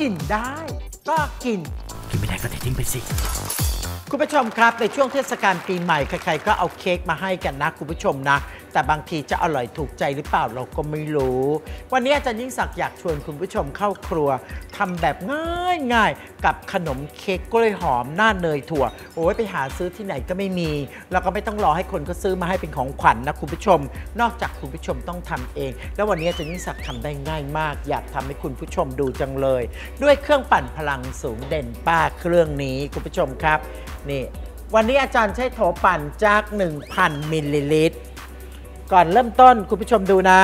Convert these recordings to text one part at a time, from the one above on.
กินได้ก็กินกินไม่ได้ก็เททิ้งไปสิคุณผู้ชมครับในช่วงเทศกาลปีใหม่ใครๆก็เอาเค้กมาให้กันนะคุณผู้ชมนะแต่บางทีจะอร่อยถูกใจหรือเปล่าเราก็ไม่รู้วันนี้อาจารย์ยิ่งศักดิ์อยากชวนคุณผู้ชมเข้าครัวทำแบบง่ายๆกับขนมเค้กกล้วยหอมหน้าเนยถั่วโอ้ยไปหาซื้อที่ไหนก็ไม่มีแล้วก็ไม่ต้องรอให้คนก็ซื้อมาให้เป็นของขวัญ นะคุณผู้ชมนอกจากคุณผู้ชมต้องทำเองแล้ววันนี้อาจารย์ยิ่งศักดิ์ทำได้ง่ายมากอยากทำให้คุณผู้ชมดูจังเลยด้วยเครื่องปั่นพลังสูงเด่นป้าเครื่องนี้คุณผู้ชมครับนี่วันนี้อาจารย์ใช้โถปั่นจาก 1,000 มิลลิลิตรก่อนเริ่มต้นคุณผู้ชมดูนะ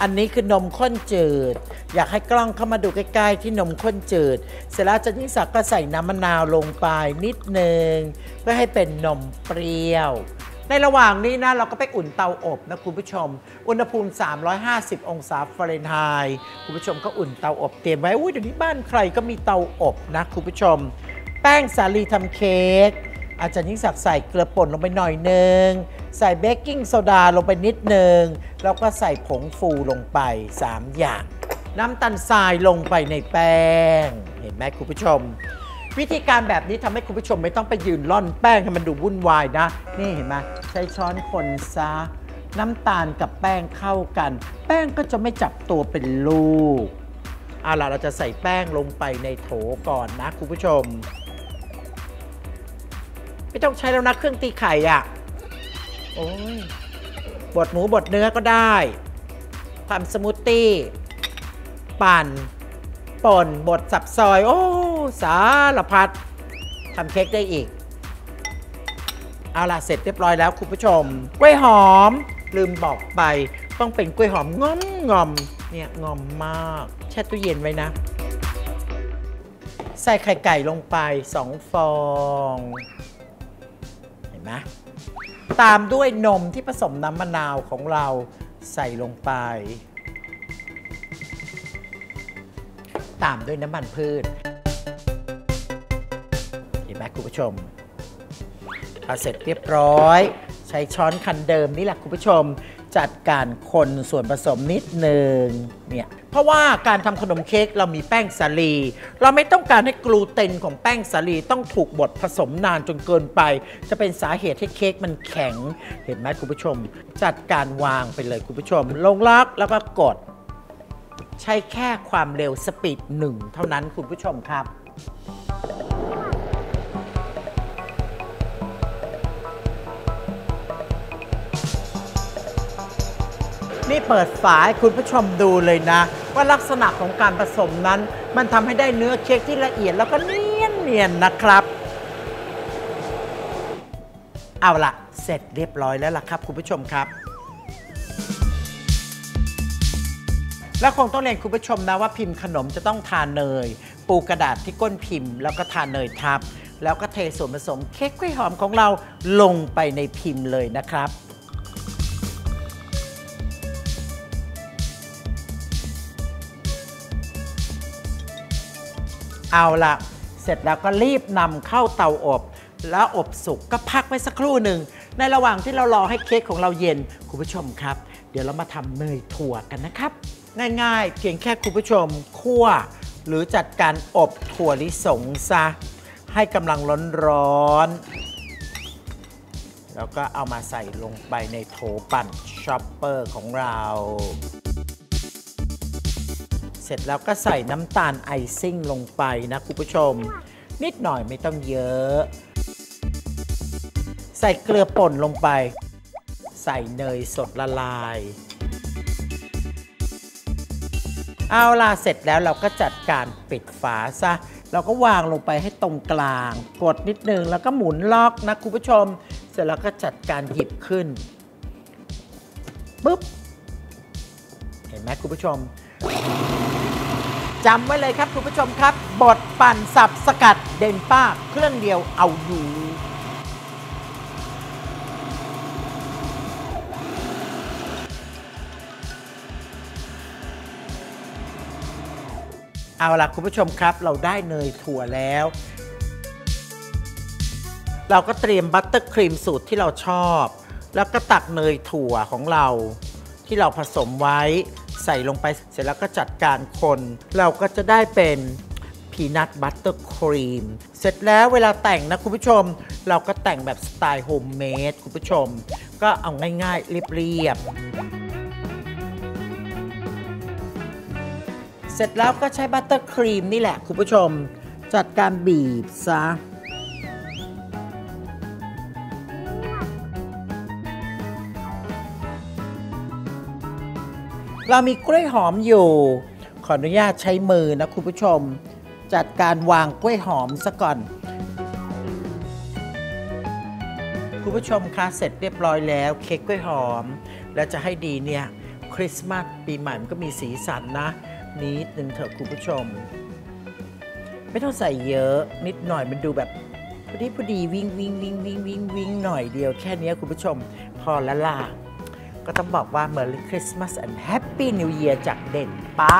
อันนี้คือนมข้นจืดอยากให้กล้องเข้ามาดูใกล้ๆที่นมข้นจืดเสร็จแล้วอาจารย์ยิ่งศักดิ์ก็ใส่น้ำมะนาวลงไปนิดนึงเพื่อให้เป็นนมเปรี้ยวในระหว่างนี้นะเราก็ไปอุ่นเตาอบนะคุณผู้ชมอุณหภูมิ350องศาฟาเรนไฮต์คุณผู้ชมก็อุ่นเตาอบเตรียมไว้อุ้ยเดี๋ยวนี้บ้านใครก็มีเตาอบนะคุณผู้ชมแป้งสาลีทำเค้กอาจารย์ยิ่งศักดิ์ใส่เกลือป่นลงไปหน่อยนึงใส่เบกกิ้งโซดาลงไปนิดนึงแล้วก็ใส่ผงฟูลงไป3อย่างน้ำตาลทรายลงไปในแป้งเห็นไหมคุณผู้ชมวิธีการแบบนี้ทำให้คุณผู้ชมไม่ต้องไปยืนร่อนแป้งให้มันดูวุ่นวายนะนี่เห็นไหมใช้ช้อนคนซะน้ำตาลกับแป้งเข้ากันแป้งก็จะไม่จับตัวเป็นลูกเอาล่ะเราจะใส่แป้งลงไปในโถก่อนนะคุณผู้ชมไม่ต้องใช้แล้วนะเครื่องตีไข่อ่ะโอ้ยบดหมูบดเนื้อก็ได้ทำสมูทตี้ปั่นป่นบดสับซอยโอ้สารพัดทำเค้กได้อีกเอาล่ะเสร็จเรียบร้อยแล้วคุณผู้ชมกล้วยหอมลืมบอกไปต้องเป็นกล้วยหอมงอมเนี่ยงอมมากแช่ตู้เย็นไว้นะใส่ไข่ไก่ลงไป2ฟองนะตามด้วยนมที่ผสมน้ำมะนาวของเราใส่ลงไปตามด้วยน้ำมันพืชเห็นไหมคุณผู้ชมพอเสร็จเรียบร้อยใช้ช้อนคันเดิมนี่แหละคุณผู้ชมจัดการคนส่วนผสมนิดหนึ่งเนี่ยเพราะว่าการทำขนมเค้กเรามีแป้งสาลีเราไม่ต้องการให้กลูเตนของแป้งสาลีต้องถูกบดผสมนานจนเกินไปจะเป็นสาเหตุให้เค้กมันแข็งเห็นไหมคุณผู้ชมจัดการวางไปเลยคุณผู้ชมลงล็อกแล้วก็กดใช้แค่ความเร็วสปีด1เท่านั้นคุณผู้ชมครับนี่เปิดฝาให้คุณผู้ชมดูเลยนะว่าลักษณะของการผสมนั้นมันทำให้ได้เนื้อเค้กที่ละเอียดแล้วก็เนียนนะครับเอาล่ะเสร็จเรียบร้อยแล้วล่ะครับคุณผู้ชมครับและคงต้องเรียนคุณผู้ชมนะว่าพิมพ์ขนมจะต้องทาเนยปูกระดาษที่ก้นพิมพ์แล้วก็ทาเนยทับแล้วก็เทส่วนผสมเค้กกล้วยหอมของเราลงไปในพิมพ์เลยนะครับเอาละเสร็จแล้วก็รีบนำเข้าเตาอบแล้วอบสุกก็พักไว้สักครู่หนึ่งในระหว่างที่เรารอให้เค้กของเราเย็นคุณผู้ชมครับเดี๋ยวเรามาทำเนยถั่วกันนะครับง่ายๆเพียงแค่คุณผู้ชมคั่วหรือจัดการอบถั่วลิสงซะให้กำลังร้อนแล้วก็เอามาใส่ลงไปในโถปั่นช็อปเปอร์ของเราเสร็จแล้วก็ใส่น้ำตาลไอซิ่งลงไปนะคุณผู้ชมนิดหน่อยไม่ต้องเยอะใส่เกลือป่นลงไปใส่เนยสดละลายเอาล่ะเสร็จแล้วเราก็จัดการปิดฝาซะเราก็วางลงไปให้ตรงกลางกดนิดนึงแล้วก็หมุนล็อกนะคุณผู้ชมเสร็จแล้วก็จัดการหยิบขึ้นปึ๊บเห็นไหมคุณผู้ชมจำไว้เลยครับคุณผู้ชมครับบดปั่นสับสกัดเด่นป้าเครื่องเดียวเอาอยู่เอาล่ะคุณผู้ชมครับเราได้เนยถั่วแล้วเราก็เตรียมบัตเตอร์ครีมสูตรที่เราชอบแล้วก็ตักเนยถั่วของเราที่เราผสมไว้ใส่ลงไปเสร็จแล้วก็จัดการคนเราก็จะได้เป็น พีนัทบัตเตอร์ครีมเสร็จแล้วเวลาแต่งนะคุณผู้ชมเราก็แต่งแบบสไตล์โฮมเมดคุณผู้ชมก็เอาง่ายๆเรียบๆเสร็จแล้วก็ใช้บัตเตอร์ครีมนี่แหละคุณผู้ชมจัดการบีบซะเรามีกล้วยหอมอยู่ขออนุญาตใช้มือนะคุณผู้ชมจัดการวางกล้วยหอมซะก่อนคุณผู้ชมคะเสร็จเรียบร้อยแล้วเค้กกล้วยหอมแล้วจะให้ดีเนี่ยคริสต์มาสปีใหม่มันก็มีสีสันนะนิดนึงเถอะคุณผู้ชมไม่ต้องใส่เยอะนิดหน่อยมันดูแบบพอดีวิ่งหน่อยเดียวแค่นี้คุณผู้ชมพอละล่ะก็ต้องบอกว่า Merry Christmas and Happy New Year จากเด่นป้า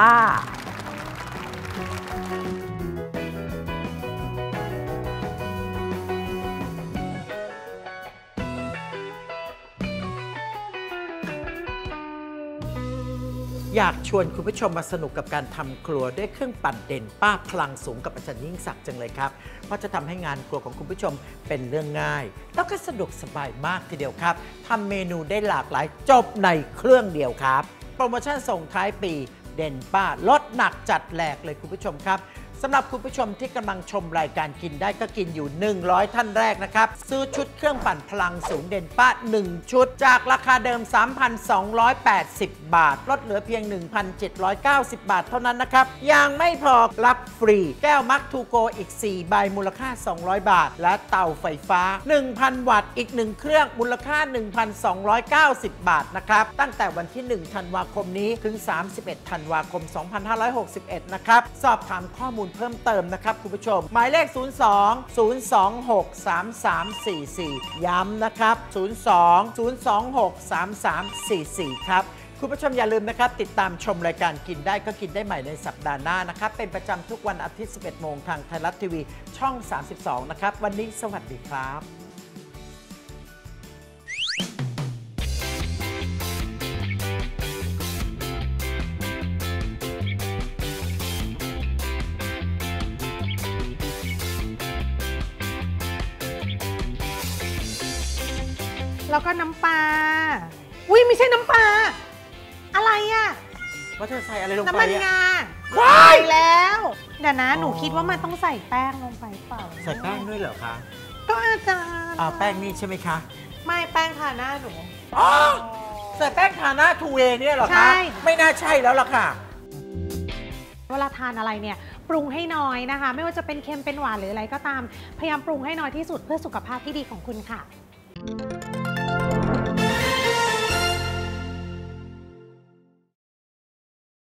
อยากชวนคุณผู้ชมมาสนุกกับการทำครัวด้วยเครื่องปั่นเด่นป้าพลังสูงกับอาจารย์ยิ่งศักดิ์จังเลยครับเพราะจะทำให้งานครัวของคุณผู้ชมเป็นเรื่องง่ายแล้วก็สะดวกสบายมากทีเดียวครับทำเมนูได้หลากหลายจบในเครื่องเดียวครับโปรโมชั่นส่งท้ายปีเด่นป้าลดหนักจัดแหลกเลยคุณผู้ชมครับสำหรับคุณผู้ชมที่กำลังชมรายการกินได้ก็กินอยู่100ท่านแรกนะครับซื้อชุดเครื่องปั่นพลังสูงเด่นป้า1ชุดจากราคาเดิม 3,280 บาทลดเหลือเพียง 1,790 บาทเท่านั้นนะครับยังไม่พอรับฟรีแก้วมัคทูโกอีก4ใบมูลค่า200บาทและเตาไฟฟ้า 1,000 วัตต์อีก1เครื่องมูลค่า 1,290 บาทนะครับตั้งแต่วันที่1ธันวาคมนี้ถึง31ธันวาคม2561นะครับสอบถามข้อมูลเพิ่มเติมนะครับคุณผู้ชมหมายเลข 02-026-3344 ย้ำนะครับ 02-026-3344 ครับคุณผู้ชมอย่าลืมนะครับติดตามชมรายการกินได้ก็กินได้ใหม่ในสัปดาห์หน้านะครับเป็นประจำทุกวันอาทิตย์ 11 โมงทางไทยรัฐทีวีช่อง 32 นะครับวันนี้สวัสดีครับแล้วก็น้ำปลาอุ้ยไม่ใช่น้ำปลาอะไรอ่ะว่าเธอใส่อะไรลงไปน้ำมันงาใส่แล้วเดี๋ยวนะหนูคิดว่ามันต้องใส่แป้งลงไปเปล่าใส่แป้งด้วยเหรอคะก็อาจารย์แป้งนี่ใช่ไหมคะไม่แป้งทาหน้าหนูอ๋อใส่แป้งทาหน้าทูเอเนี่ยเหรอคะไม่น่าใช่แล้วล่ะค่ะเวลาทานอะไรเนี่ยปรุงให้น้อยนะคะไม่ว่าจะเป็นเค็มเป็นหวานหรืออะไรก็ตามพยายามปรุงให้น้อยที่สุดเพื่อสุขภาพที่ดีของคุณค่ะ